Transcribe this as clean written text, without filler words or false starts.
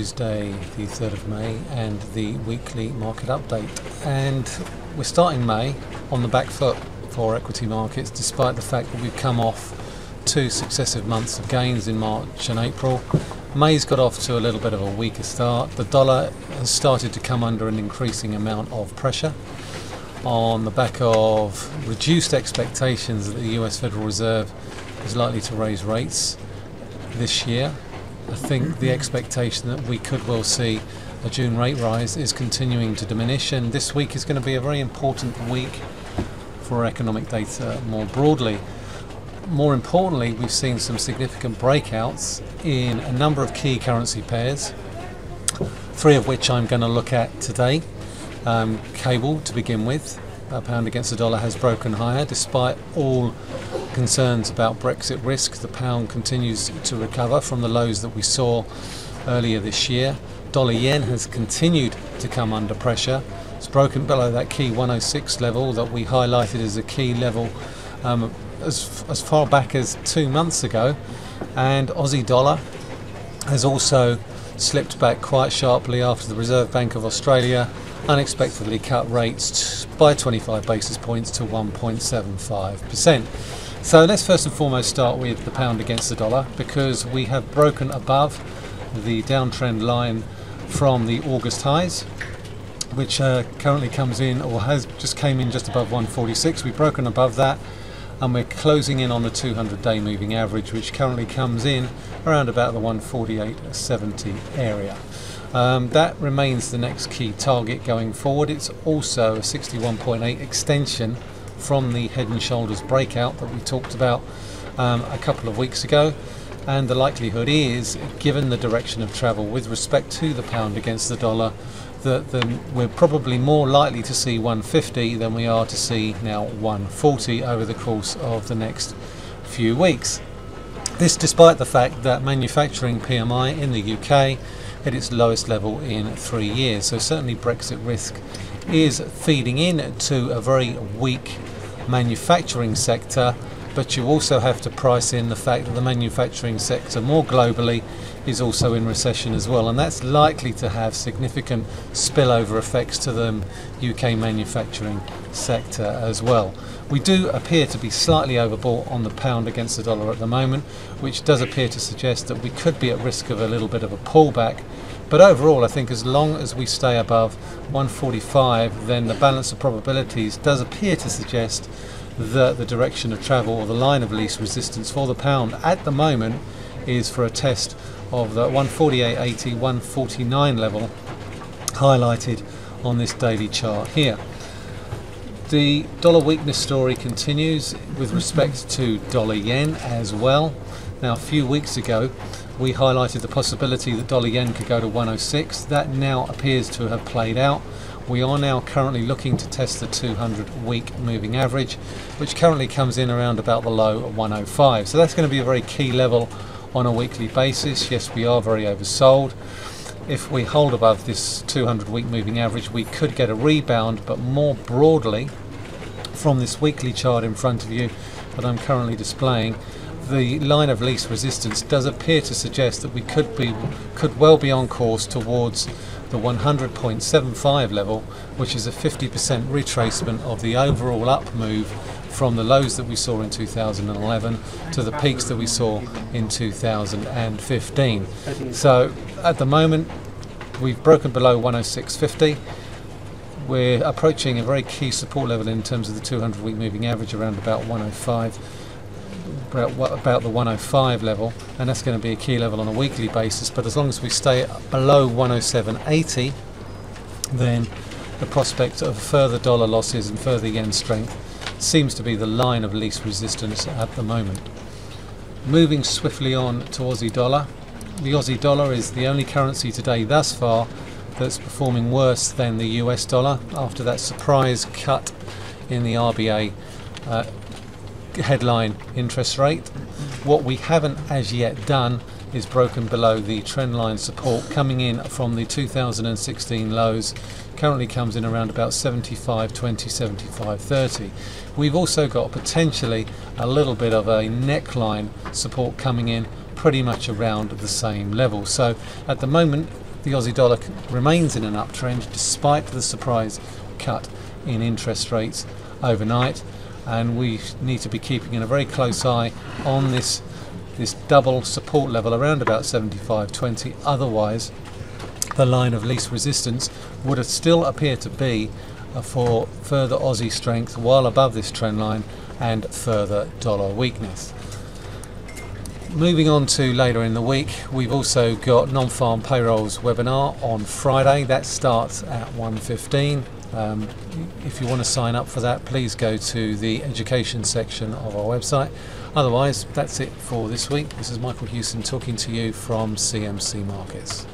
Tuesday the 3rd of May and the weekly market update, and we're starting May on the back foot for equity markets, despite the fact that we've come off two successive months of gains in March and April. May's got off to a little bit of a weaker start. The dollar has started to come under an increasing amount of pressure on the back of reduced expectations that the US Federal Reserve is likely to raise rates this year. I think the expectation that we could well see a June rate rise is continuing to diminish, and this week is going to be a very important week for economic data more broadly. More importantly, we've seen some significant breakouts in a number of key currency pairs, three of which I'm going to look at today. Cable to begin with. A pound against the dollar has broken higher despite all concerns about Brexit risk. The pound continues to recover from the lows that we saw earlier this year. Dollar yen has continued to come under pressure. It's broken below that key 106 level that we highlighted as a key level as far back as 2 months ago, and Aussie dollar has also slipped back quite sharply after the Reserve Bank of Australia unexpectedly cut rates by 25 basis points to 1.75%. So let's first and foremost start with the pound against the dollar, because we have broken above the downtrend line from the August highs, which currently comes in, or has just came in, just above 146. We've broken above that and we're closing in on the 200-day moving average, which currently comes in around about the 148.70 area. That remains the next key target going forward. It's also a 61.8 extension from the head and shoulders breakout that we talked about a couple of weeks ago, and the likelihood is, given the direction of travel with respect to the pound against the dollar, that we're probably more likely to see 150 than we are to see now 140 over the course of the next few weeks. This despite the fact that manufacturing PMI in the UK at its lowest level in 3 years. So certainly Brexit risk is feeding in to a very weak manufacturing sector, but you also have to price in the fact that the manufacturing sector more globally is also in recession as well, and that's likely to have significant spillover effects to the UK manufacturing sector as well. We do appear to be slightly overbought on the pound against the dollar at the moment, which does appear to suggest that we could be at risk of a little bit of a pullback. But overall, I think as long as we stay above 145, then the balance of probabilities does appear to suggest that the direction of travel, or the line of least resistance for the pound at the moment, is for a test of the 148.80, 149 level highlighted on this daily chart here. The dollar weakness story continues with respect to dollar yen as well. Now, a few weeks ago we highlighted the possibility that dollar yen could go to 106. That now appears to have played out. We are now currently looking to test the 200-week moving average, which currently comes in around about the low of 105. So that's going to be a very key level on a weekly basis. Yes, we are very oversold. If we hold above this 200-week moving average, we could get a rebound, but more broadly, from this weekly chart in front of you that I'm currently displaying, the line of least resistance does appear to suggest that we could well be on course towards the 100.75 level, which is a 50% retracement of the overall up move from the lows that we saw in 2011 to the peaks that we saw in 2015. So at the moment we've broken below 106.50. We're approaching a very key support level in terms of the 200-week moving average around about 105. About the 105 level, and that's going to be a key level on a weekly basis. But as long as we stay below 107.80, then the prospect of further dollar losses and further yen strength seems to be the line of least resistance at the moment. Moving swiftly on to Aussie dollar. The Aussie dollar is the only currency today thus far that's performing worse than the US dollar after that surprise cut in the RBA headline interest rate. What we haven't as yet done is broken below the trendline support coming in from the 2016 lows. Currently comes in around about 75.20, 75.30. We've also got potentially a little bit of a neckline support coming in pretty much around the same level. So at the moment the Aussie dollar remains in an uptrend despite the surprise cut in interest rates overnight, and we need to be keeping a very close eye on this double support level around about 75.20. Otherwise the line of least resistance would still appear to be for further Aussie strength while above this trend line and further dollar weakness. Moving on to later in the week, we've also got non-farm payrolls webinar on Friday. That starts at 1:15. If you want to sign up for that, please go to the education section of our website. Otherwise, that's it for this week. This is Michael Hewson talking to you from CMC Markets.